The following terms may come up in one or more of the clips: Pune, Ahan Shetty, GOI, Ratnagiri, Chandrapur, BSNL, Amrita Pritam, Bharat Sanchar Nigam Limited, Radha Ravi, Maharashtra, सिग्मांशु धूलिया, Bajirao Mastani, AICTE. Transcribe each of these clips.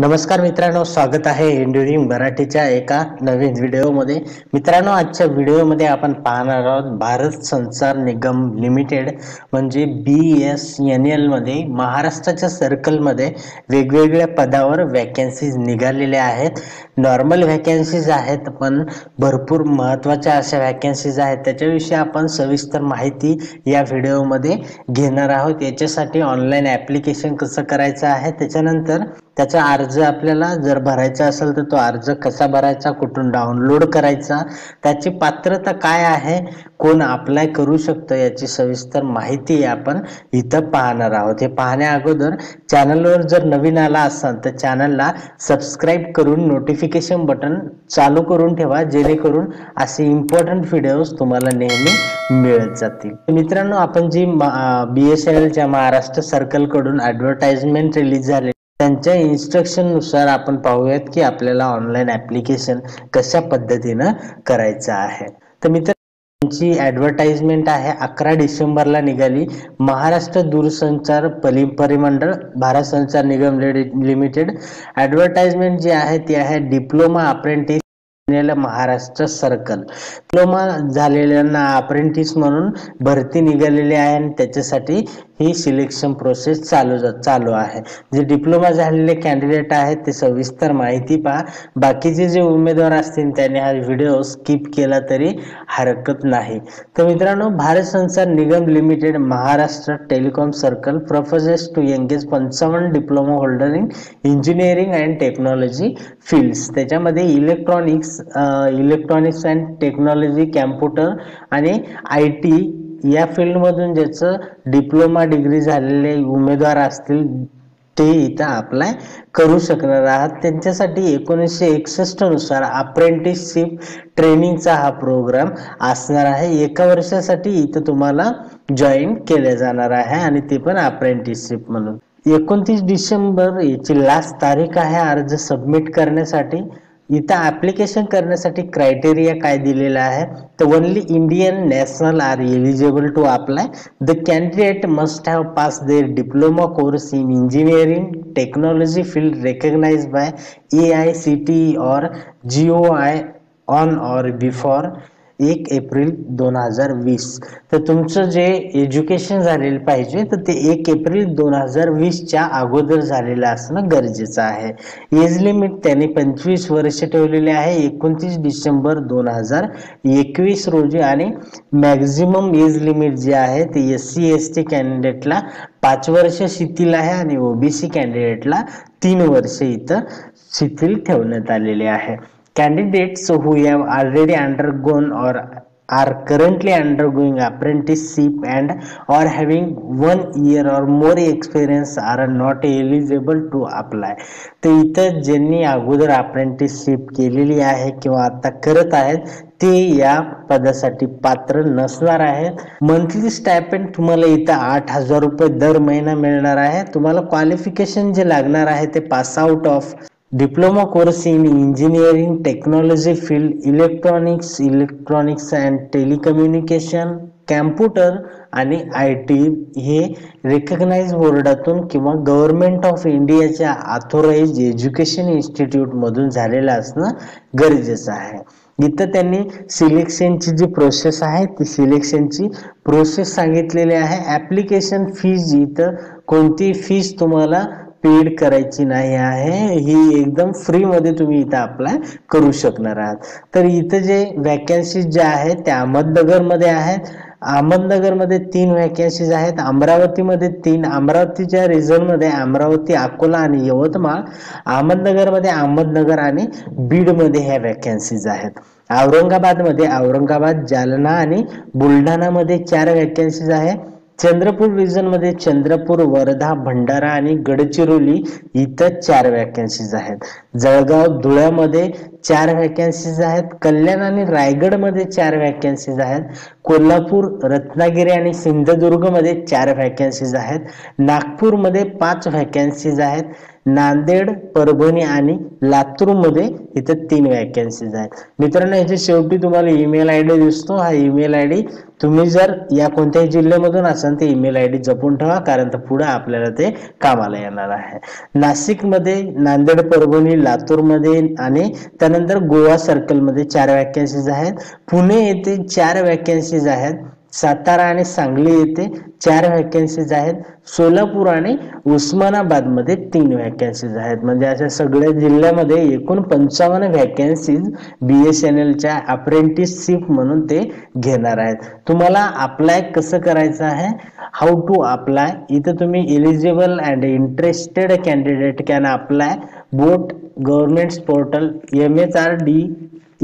नमस्कार मित्रांनो, स्वागत आहे एन्ड्युरिंग मराठीच्या एका नवीन व्हिडिओमध्ये। मित्रांनो, आजच्या व्हिडिओमध्ये आपण पाहणार आहोत भारत संचार निगम लिमिटेड म्हणजे BSNL मध्ये महाराष्ट्राच्या सर्कलमध्ये वेगवेगळ्या पदावर वॅकन्सीज निघालेल्या आहेत। नॉर्मल वॅकन्सीज आहेत पण भरपूर महत्त्वाच्या अशा वॅकन्सीज आहेत, त्याच्याविषयी आपण सविस्तर माहिती या व्हिडिओमध्ये घेणार आहोत। याच्यासाठी ऑनलाइन ॲप्लिकेशन कसं करायचं आहे, त्याच्यानंतर त्याचा अर्ज आपल्याला जर भरायचा असेल तर तो अर्ज कसा भरायचा, कुठून डाउनलोड करायचा, त्याची पात्रता काय आहे, कोण अप्लाय करू शकतो, याची सविस्तर माहिती आपण इथं पाहणार आहोत। हे पाहण्या अगोदर चॅनलवर जर नवीन आला असाल तर चॅनलला सबस्क्राइब करून नोटिफिकेशन बटन चालू करून ठेवा, जेणेकरून असे इम्पॉर्टंट व्हिडिओज तुम्हाला नेहमी मिळत जातील। मित्रांनो, आपण जी BSNLच्या महाराष्ट्र सर्कलकडून ॲडव्हर्टाइजमेंट रिलीज झाली त्यांच्या इन्स्ट्रक्शननुसार आपण पाहूयात की आपल्याला ऑनलाईन ॲप्लिकेशन कशा पद्धतीनं करायचं आहे। तर मित्र, त्यांची ॲडव्हर्टाइजमेंट आहे 11 डिसेंबरला निघाली। महाराष्ट्र दूरसंचार परिमंडळ भारत संचार निगम लिमिटेड ॲडव्हर्टाइजमेंट जी आहे ती आहे diploma apprentice Maharashtra circle. Diploma झालेल्यांना अप्रेंटिस म्हणून भरती निघालेली आहे आणि त्याच्यासाठी ही सिलेक्शन प्रोसेस चालू आहे। जे डिप्लोमा झालेले कॅन्डिडेट आहेत ते सविस्तर माहिती पहा। बाकीचे जे उमेदवार असतील त्यांनी हा व्हिडिओ स्किप केला तरी हरकत नाही। तर मित्रांनो, Bharat Sanchar Nigam limited Maharashtra telecom circle proposes to engage 55 diploma holder in engineering and technology fields. त्याच्यामध्ये इलेक्ट्रॉनिक्स अँड टेक्नॉलॉजी, कॅम्प्युटर आणि IT या फील्डमधून ज्याचं डिप्लोमा डिग्री झालेले उमेदवार असतील ते इथं अप्लाय करू शकणार आहात। त्यांच्यासाठी 1961 नुसार अप्रेंटिसशिप ट्रेनिंगचा हा प्रोग्राम असणार आहे। 1 वर्षासाठी इथं तुम्हाला जॉईन केले जाणार आहे आणि ते पण अप्रेंटिसशिप म्हणून। 29 डिसेंबर याची लास्ट तारीख आहे अर्ज सबमिट करण्यासाठी। इथं ॲप्लिकेशन करण्यासाठी क्रायटेरिया काय दिलेला आहे तर only Indian national are eligible to apply. The candidate must have pass their diploma course in engineering technology field recognise by AICTE or GOI on or before 1 April 2020। तर तुमचं जे education झालेलं पाहिजे तर ते 1 एप्रिल 2020च्या अगोदर झालेलं असणं गरजेचं आहे। एज लिमिट त्यांनी 25 वर्ष ठेवलेली आहे 29 डिसेंबर 2021 रोजी। आणि मॅक्झिमम एज लिमिट जे आहे ते SC ST कॅन्डिडेटला 5 वर्ष शिथिल आहे आणि OBC कॅन्डिडेटला 3 वर्ष इथं शिथिल ठेवण्यात आलेले आहे। Candidates who have already undergone or are currently undergoing apprenticeship and or having 1 year or more experience are not eligible to apply. तो इतर ज्यांनी अगोदर अप्रेंटिसशिप केलेली आहे किंवा आता करत आहेत ते या पदासाठी पात्र नसणार आहेत। मंथली स्टायपेंड तुम्हाला इथं 8,000 रुपये दर महिना मिळणार आहे। तुम्हाला क्वालिफिकेशन जे लागणार आहे ते pass out of diploma course in engineering technology field, electronics and telecommunication, computer आणि IT हे रेकग्नाइज बोर्डातून किंवा गव्हर्नमेंट ऑफ इंडियाच्या ऑथोराइज एज्युकेशन इन्स्टिट्यूटमधून झालेलं असणं गरजेचं आहे। इथं त्यांनी सिलेक्शनची जी प्रोसेस आहे ती सिलेक्शनची प्रोसेस सांगितलेली आहे। ॲप्लिकेशन फीज इथं कोणती फीज तुम्हाला पेड करायची नाही आहे, ही एकदम फ्रीमध्ये तुम्ही इथं अप्लाय करू शकणार आहात। तर इथं जे वॅकन्सीज ज्या आहेत त्या अहमदनगरमध्ये आहेत। अहमदनगरमध्ये 3 वॅकन्सीज आहेत, अमरावतीमध्ये 3, अमरावतीच्या रिजनमध्ये अमरावती, अकोला आणि यवतमाळ, अहमदनगरमध्ये अहमदनगर आणि बीडमध्ये ह्या वॅकन्सीज आहेत। औरंगाबादमध्ये औरंगाबाद, जालना आणि बुलढाणामध्ये 4 वॅकन्सीज आहेत। चंद्रपूर रिजन मध्ये चंद्रपूर, वर्धा, भंडारा आणि गडचिरोली इथं 4 वॅकन्सीज आहेत। जळगाव, धुळ्यामध्ये 4 वॅकन्सीज आहेत। कल्याण आणि रायगडमध्ये 4 वॅकन्सीज आहेत। कोल्हापूर, रत्नागिरी आणि सिंधुदुर्गमध्ये 4 वॅकन्सीज आहेत। नागपूरमध्ये 5 वॅकन्सीज आहेत। नांदेड, परभणी आणि लातूरमध्ये इथं 3 वैकन्सीज आहेत। मित्रांनो याच्या शेवटी तुम्हाला ईमेल आयडी दिसतो, हा ईमेल आयडी तुम्ही जर या कोणत्याही जिल्ह्यामधून असाल तर ईमेल आयडी जपून ठेवा, कारण तर पुढे आपल्याला ते कामाला येणार आहे। नाशिक मध्ये, नांदेड, परभणी, लातूर मध्ये आणि त्यानंतर गोवा सर्कल मध्ये 4 वैकन्सीज आहेत। पुणे येथे 4 वैकन्सीज आहेत। सातारा आणि सांगली येथे 4 वैकन्सीज आहेत। सोलापूर आणि उस्मानाबाद मध्ये 3 वैकन्सीज आहेत। म्हणजे अशा सगळ्या जिल्ह्यामध्ये एकूण 55 वैकन्सीज BSNL च्या अप्रेंटिसशिप म्हणून ते घेणार आहेत। तुम्हाला अप्लाय कसं करायचं आहे, हाऊ टू अप्लाय, इथे तुम्ही eligible and interested candidate can apply boat government portal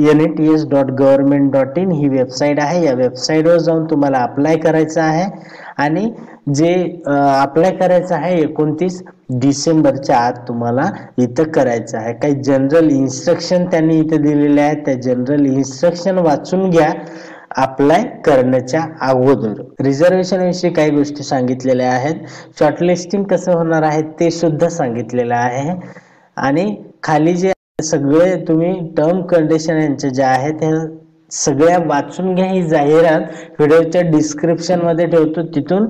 mhrd.nats.government.in ही वेबसाइट आहे। या वेबसाइटवर जाऊन तुम्हाला अप्लाय करायचं आहे आणि जे अप्लाय करायचं आहे 29 डिसेंबरच्या आत तुम्हाला इथं करायचं आहे। काही जनरल इन्स्ट्रक्शन त्यांनी इथं दिलेले आहेत, त्या जनरल इन्स्ट्रक्शन वाचून घ्या अप्लाय करण्याच्या अगोदर। रिझर्वेशन विषयी काही गोष्टी सांगितलेल्या आहेत, शॉर्टलिस्टिंग कसं होणार आहे ते सुद्धा सांगितलेलं आहे आणि खाली जे सगळे तुम्ही टर्म कंडिशन यांचे जे आहेत सगळ्या वाचून घ्या। ही जाहिरात व्हिडिओच्या डिस्क्रिप्शन मध्ये ठेवतो, तिथून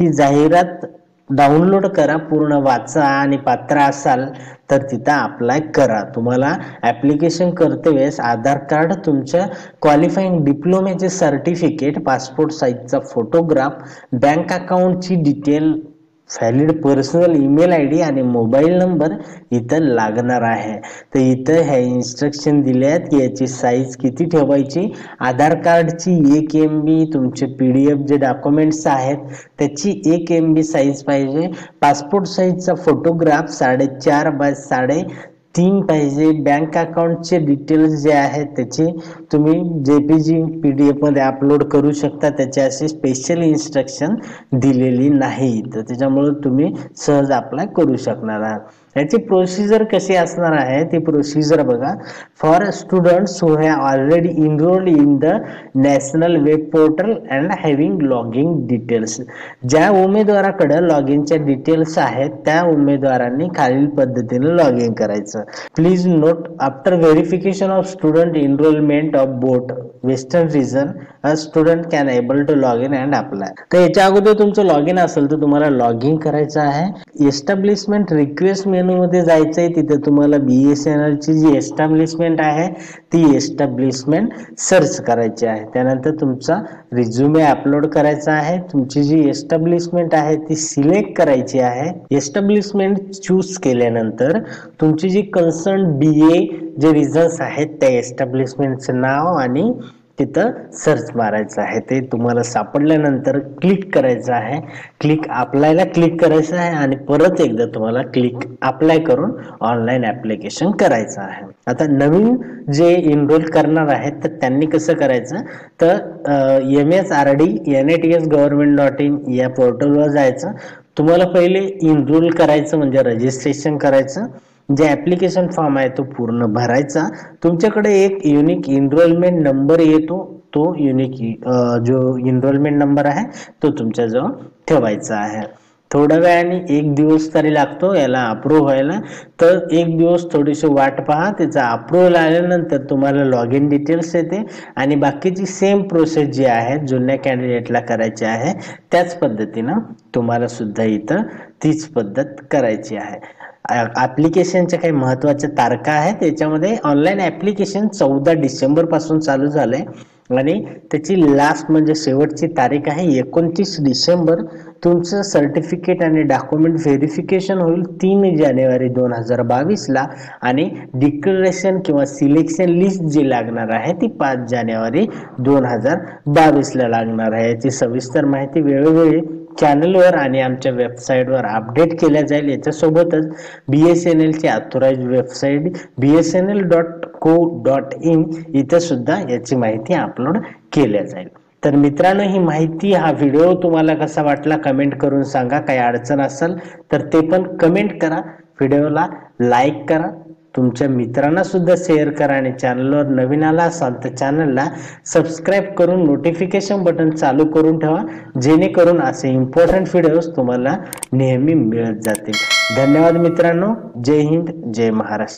ही जाहिरात डाउनलोड करा, पूर्ण वाचा आणि पात्र असाल तर तिथं अप्लाय करा। तुम्हाला ॲप्लिकेशन करते वेळेस आधार कार्ड, तुमच्या क्वालिफाइंग डिप्लोमाचे सर्टिफिकेट, पासपोर्ट साईजचा फोटोग्राफ, बँक अकाउंटची detail, valid personal email ID आणि मोबाईल नंबर इथं लागणार आहे। तर इथं हे इन्स्ट्रक्शन दिले आहेत की याची साईज किती ठेवायची, आधार कार्डची 1 MB, तुमचे PDF जे डॉक्युमेंट्स आहेत त्याची 1 MB साईज पाहिजे, पासपोर्ट साईजचा फोटोग्राफ 4.5 बाय 3.5 पाहिजे, बँक अकाउंटचे डिटेल्स जे आहेत त्याचे तुम्ही जेपीजी PDF मध्ये अपलोड करू शकता, त्याचे असे स्पेशल इन्स्ट्रक्शन दिलेली नाही तर त्याच्यामुळे तुम्ही सहज अप्लाय करू शकणार आहात। याची प्रोसिजर कशी असणार आहे ती प्रोसिजर बघा। For students who have already enrolled in the national web portal and having login details, ज्या उमेदवाराकडे लॉगिनच्या डिटेल्स आहेत त्या उमेदवारांनी खालील पद्धतीने लॉगिन करायचं। Please note, after verification of student enrollment of both Western region, a student can able to log in and apply. तर याच्या अगोदर तुमचं लॉग इन असेल तर तुम्हाला लॉग इन करायचं आहे। एस्टॅब्लिशमेंट रिक्वेस्ट मेनू मध्ये जायचं आहे, तिथे तुम्हाला BSNL ची जी एस्टॅब्लिशमेंट आहे ती एस्टॅब्लिशमेंट सर्च करायची आहे। त्यानंतर तुमचा रिझ्युमे अपलोड करायचा आहे, तुमची जी एस्टॅब्लिशमेंट आहे ती सिलेक्ट करायची आहे। एस्टॅब्लिशमेंट चूज केल्यानंतर तुमची जी कन्सर्न BA जे रिझन्स आहेत त्या एस्टॅब्लिशमेंटचं नाव आणि तिथं सर्च मारायचं आहे। ते तुम्हाला सापडल्यानंतर क्लिक करायचं आहे, क्लिक अप्लायला क्लिक करायचं आहे आणि परत एकदा तुम्हाला क्लिक अप्लाय करून ऑनलाईन ॲप्लिकेशन करायचं आहे। आता नवीन जे इनरोल करणार आहेत तर त्यांनी कसं करायचं, तर mhrd.nats.government.in या पोर्टलवर जायचं। तुम्हाला पहिले इनरोल करायचं म्हणजे रजिस्ट्रेशन करायचं, जे ॲप्लिकेशन फॉर्म आहे तो पूर्ण भरायचा। तुमच्याकडे एक युनिक इनरोलमेंट नंबर येतो, तो युनिक जो इनरोलमेंट नंबर आहे तो तुमच्याजवळ ठेवायचा आहे। थोड्या वेळाने 1 दिवस तरी लागतो याला अप्रूव्ह व्हायला, तर 1 दिवस थोडीशी वाट पहा, त्याचा अप्रूव्हल आल्यानंतर तुम्हाला लॉग इन डिटेल्स येते आणि बाकीची सेम प्रोसेस जी आहे जुन्या कॅन्डिडेटला करायची आहे त्याच पद्धतीनं तुम्हाला सुद्धा इथं तीच पद्धत करायची आहे। ॲप्लिकेशनच्या काही महत्त्वाच्या तारखा आहेत, त्याच्यामध्ये ऑनलाईन ॲप्लिकेशन 14 डिसेंबरपासून चालू झालं आहे आणि त्याची लास्ट म्हणजे शेवटची तारीख आहे 29 डिसेंबर। तुमचं सर्टिफिकेट आणि डॉक्युमेंट व्हेरिफिकेशन होईल 3 जानेवारी 2022ला आणि डिक्लेरेशन किंवा सिलेक्शन लिस्ट जी लागणार आहे ती 5 जानेवारी 2022ला लागणार आहे। याची सविस्तर माहिती वेळोवेळी चॅनलवर आणि आमच्या वेबसाईटवर अपडेट केल्या जाईल। याच्यासोबतच BSNLची ऑथोराइज्ड वेबसाईट bsnl.co.in इथे सुद्धा याची माहिती अपलोड केल्या जाईल। तर मित्रांनो ही माहिती, हा व्हिडिओ तुम्हाला कसा वाटला कमेंट करून सांगा, काही अडचण असेल तर ते पण कमेंट करा, व्हिडिओला लाईक करा, तुमच्या मित्रांना सुद्धा शेअर करा आणि चॅनलवर नवीन आला असाल तर चॅनलला सबस्क्राइब करून नोटिफिकेशन बटन चालू करून ठेवा, जेणेकरून असे इम्पॉर्टंट व्हिडिओज तुम्हाला नेहमी मिळत जातील। धन्यवाद मित्रांनो, जय हिंद, जय महाराष्ट्र।